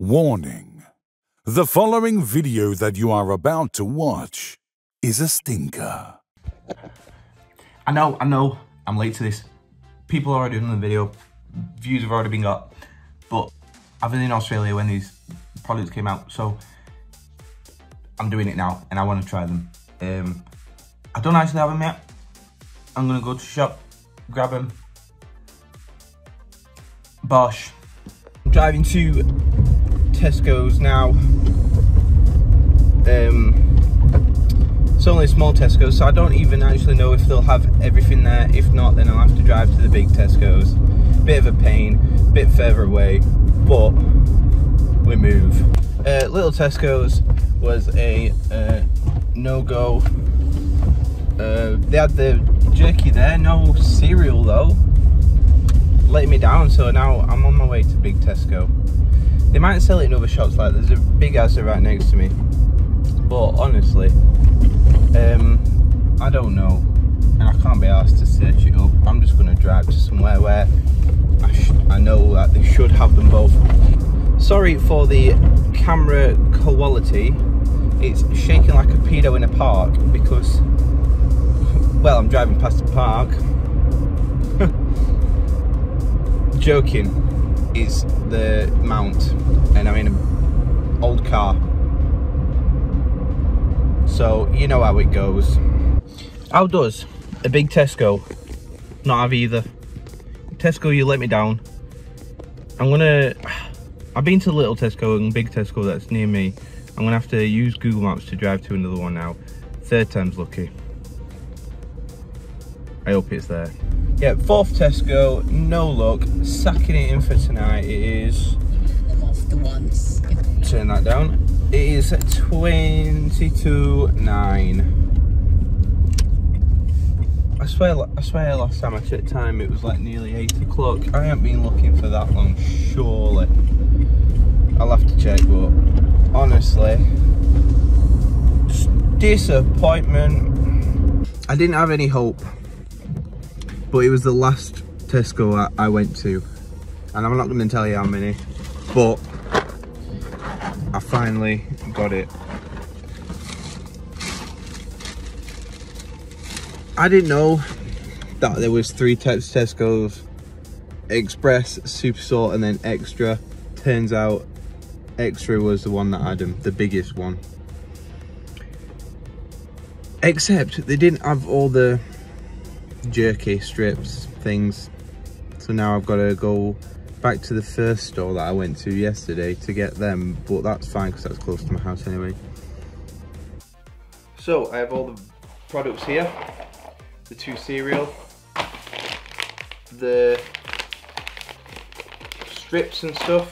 Warning: the following video that you are about to watch is a stinker. I know, I'm late to this. People are already doing the video, views have already been got, but I was in Australia when these products came out, so I'm doing it now and I want to try them. I don't actually have them yet. I'm gonna go to the shop, grab them. Bosch. I'm driving to Tesco's now. It's only a small Tesco, so I don't even actually know if they'll have everything there. If not, then I'll have to drive to the big Tesco's. Bit of a pain, bit further away, but we move. Little Tesco's was a no-go. They had the jerky there, no cereal though. Let me down, so now I'm on my way to big Tesco. They might sell it in other shops, like there's a big Asda right next to me. But honestly, I don't know. And I can't be asked to search it up. I'm just gonna drive to somewhere where I know that they should have them both. Sorry for the camera quality. It's shaking like a pedo in a park because, well, I'm driving past a park. Joking. Is the mount, and I'm in an old car, so you know how it goes. How does a big Tesco not have either? Tesco, you let me down. I've been to little Tesco and big Tesco that's near me. I'm gonna have to use Google Maps to drive to another one now. Third time's lucky. I hope it's there. Yeah, fourth Tesco, no luck, sacking it in for tonight. It is, turn that down, it is 22.9. I swear last time I checked time it was like nearly 8 o'clock. I haven't been looking for that long, surely. I'll have to check, but honestly, disappointment. I didn't have any hope. But it was the last Tesco I went to, and I'm not going to tell you how many, but I finally got it. I didn't know that there was three types of Tesco's: express, super salt, and then extra. Turns out extra was the one that had them, the biggest one. Except they didn't have all the jerky strips things, so now I've got to go back to the first store that I went to yesterday to get them, but that's fine because that's close to my house anyway. So I have all the products here: the two cereal, the strips and stuff.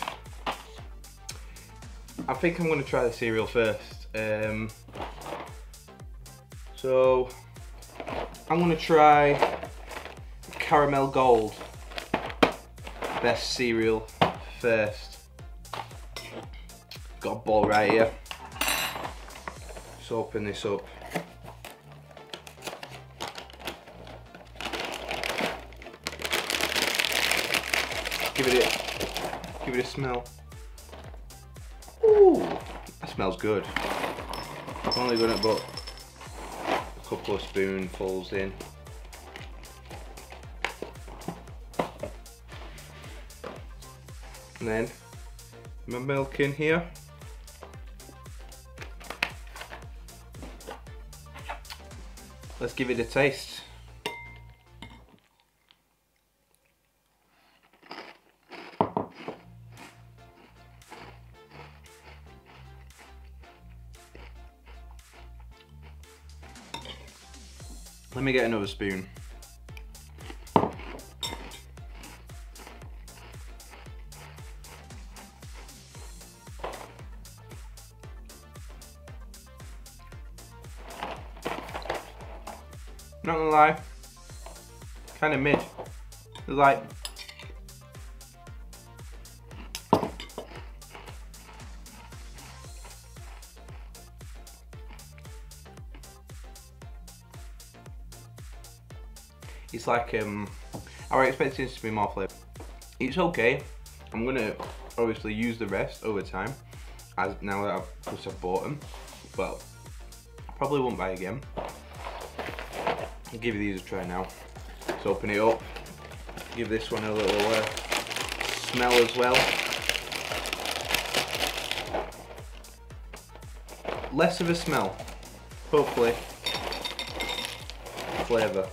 I think I'm going to try the cereal first. So I'm gonna try Caramel Gold, best cereal, first. Got a bowl right here. Let's open this up. Give it a smell. Ooh, that smells good. I've only done it but couple of spoonfuls in. And then my milk in here. Let's give it a taste. Let me get another spoon. Not gonna lie, kind of mid. It's like, it's like, I was expecting this to be more flavour. It's okay. I'm gonna obviously use the rest over time, as now that I've bought them. Well, I probably won't buy again. I'll give you these a try now. Let's open it up, give this one a little smell as well. Less of a smell, hopefully flavour.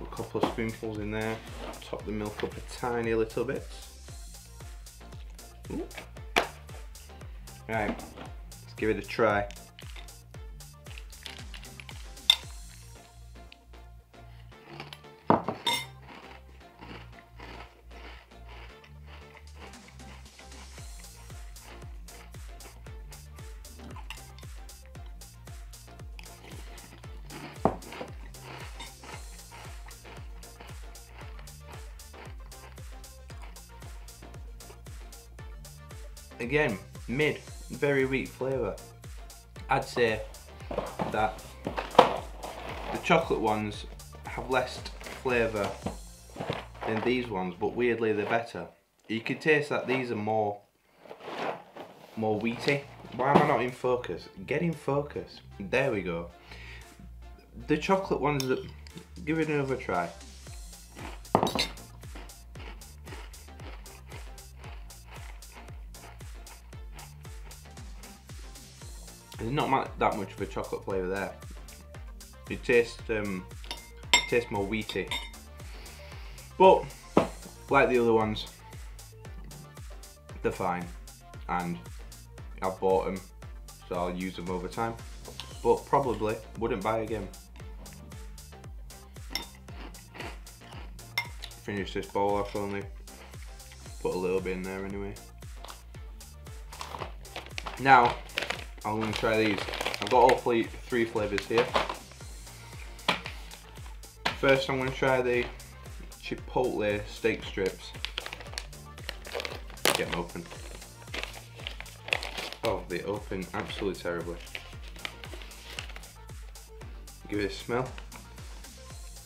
A couple of spoonfuls in there, top the milk up a tiny little bit. Ooh. Right, let's give it a try. Again, mid, very weak flavour. I'd say that the chocolate ones have less flavour than these ones, but weirdly they're better. You can taste that these are more wheaty. Why am I not in focus? Get in focus. There we go. The chocolate ones, give it another try. There's not that much of a chocolate flavour there. It tastes more wheaty. But, like the other ones, they're fine. And I've bought them, so I'll use them over time. But probably wouldn't buy again. Finish this bowl off only. Put a little bit in there anyway. Now, I'm going to try these. I've got all three flavours here. First I'm going to try the Chipotle steak strips. Get them open. Oh, they open absolutely terribly. Give it a smell.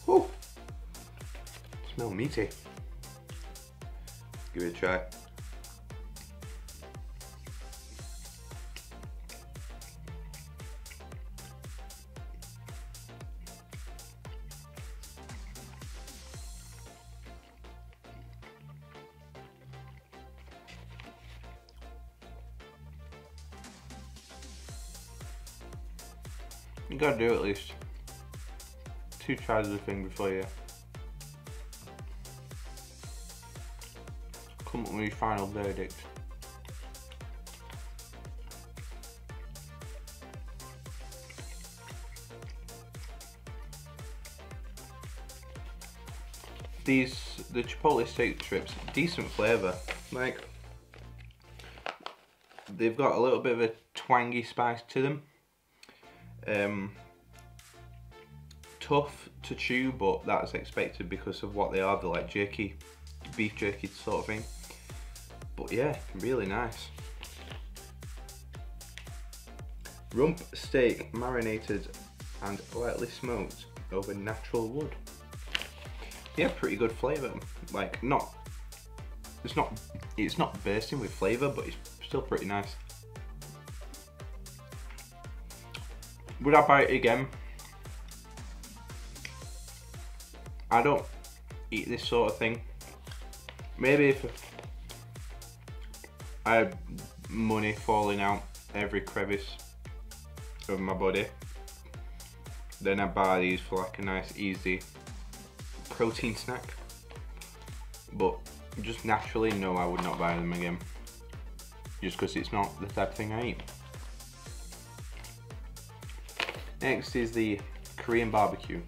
Woo! Smell meaty. Give it a try. You gotta do at least two tries of the thing before you come up with your final verdict. The Chipotle steak strips, decent flavour. Like, they've got a little bit of a twangy spice to them. Tough to chew, but that's expected because of what they are. They're like jerky, beef jerky sort of thing. But yeah, really nice. Rump steak marinated and lightly smoked over natural wood. Yeah, pretty good flavour. Like, it's not bursting with flavour, but it's still pretty nice. Would I buy it again? I don't eat this sort of thing. Maybe if I had money falling out every crevice of my body, then I'd buy these for like a nice easy protein snack. But just naturally, no, I would not buy them again. Just because it's not the type of thing I eat. Next is the Korean barbecue.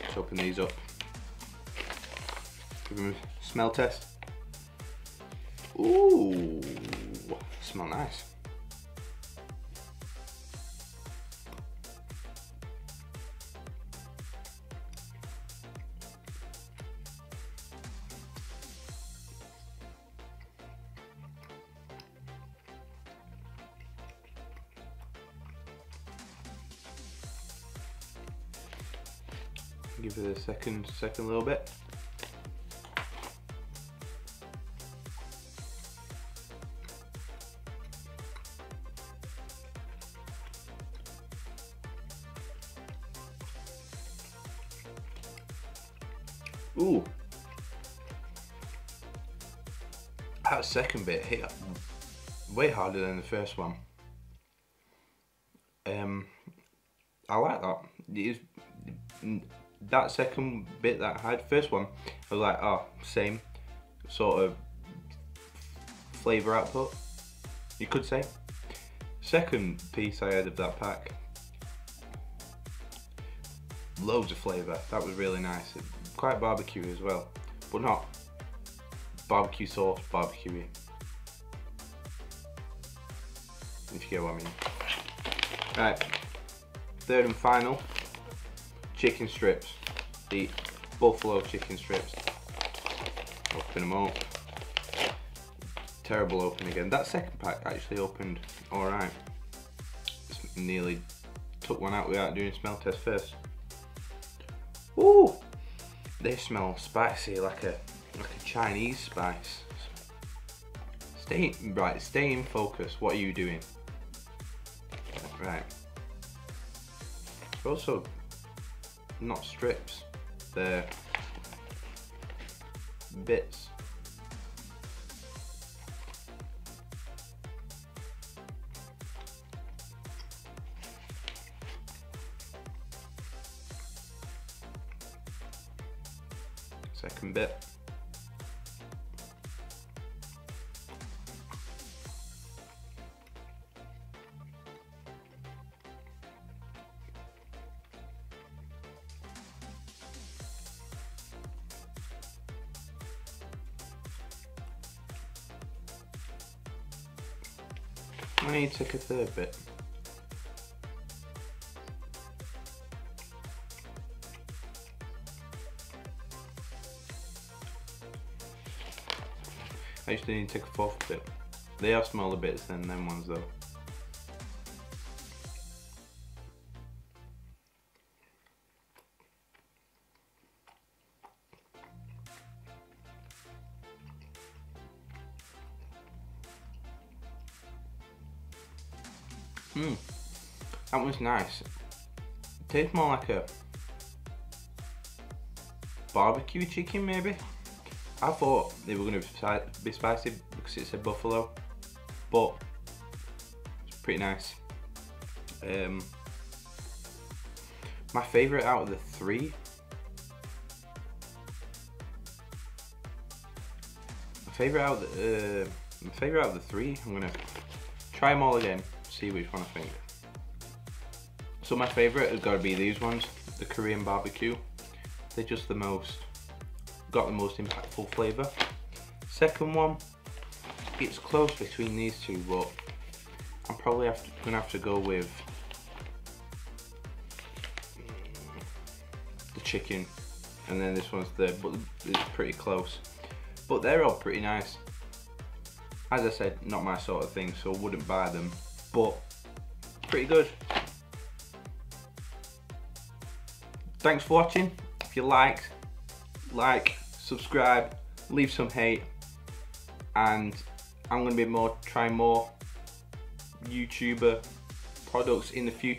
Let's open these up. Give them a smell test. Ooh, smell nice. Give it a second little bit. Ooh. That second bit hit way harder than the first one. I like that. It is, that second bit that I had, first one, I was like, oh, same sort of flavour output, you could say. Second piece I had of that pack, loads of flavour. That was really nice. Quite barbecue as well, but not barbecue sauce, barbecue-y, if you get what I mean. Right, third and final, chicken strips, the buffalo chicken strips. Open them up. Terrible open again. That second pack actually opened alright. Just nearly took one out without doing a smell test first. Ooh! They smell spicy, like a Chinese spice. Stay in focus. What are you doing? Right. Also, not strips. They're bits. Second bit. I need to take a third bit. I actually need to take a fourth bit. They are smaller bits than them ones though. That was nice. It tastes more like a barbecue chicken maybe. I thought they were going to be spicy because it said buffalo, but it's pretty nice. My favourite out of the three, I'm going to try them all again, see which one I think. So my favourite has got to be these ones, the Korean barbecue. They're just the most, got the most impactful flavour. Second one, it's close between these two, but I'm probably going to have to go with the chicken, and then this one's there, but it's pretty close. But they're all pretty nice. As I said, not my sort of thing, so I wouldn't buy them, but pretty good. Thanks for watching. If you liked, like, subscribe, leave some hate, and I'm going to be trying more YouTuber products in the future.